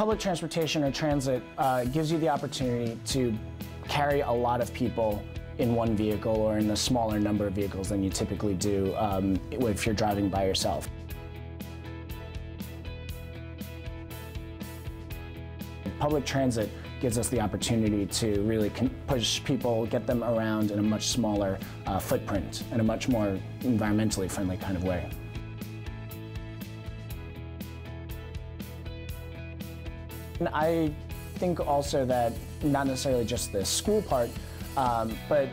Public transportation or transit gives you the opportunity to carry a lot of people in one vehicle or in a smaller number of vehicles than you typically do if you're driving by yourself. Public transit gives us the opportunity to really push people, get them around in a much smaller footprint, in a much more environmentally friendly kind of way. And I think also that not necessarily just the school part, but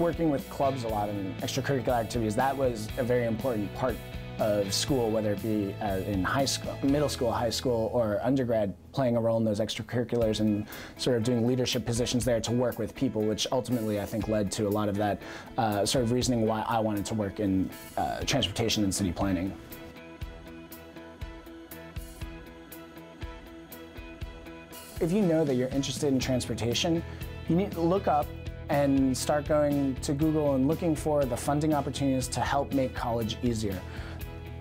working with clubs a lot and extracurricular activities, that was a very important part of school, whether it be in high school, middle school, high school, or undergrad, playing a role in those extracurriculars and sort of doing leadership positions there to work with people, which ultimately I think led to a lot of that sort of reasoning why I wanted to work in transportation and city planning. If you know that you're interested in transportation, you need to look up and start going to Google and looking for the funding opportunities to help make college easier.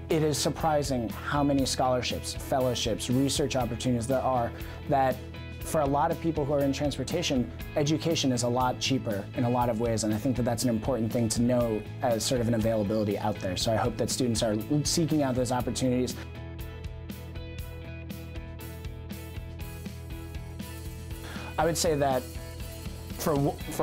It is surprising how many scholarships, fellowships, research opportunities there are that for a lot of people who are in transportation, education is a lot cheaper in a lot of ways, and I think that that's an important thing to know as sort of an availability out there. So I hope that students are seeking out those opportunities. I would say that for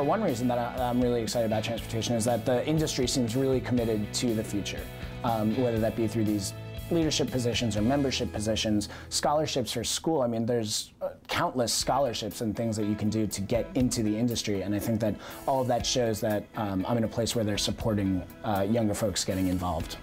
one reason that I'm really excited about transportation is that the industry seems really committed to the future, whether that be through these leadership positions or membership positions, scholarships for school. I mean, there's countless scholarships and things that you can do to get into the industry, and I think that all of that shows that I'm in a place where they're supporting younger folks getting involved.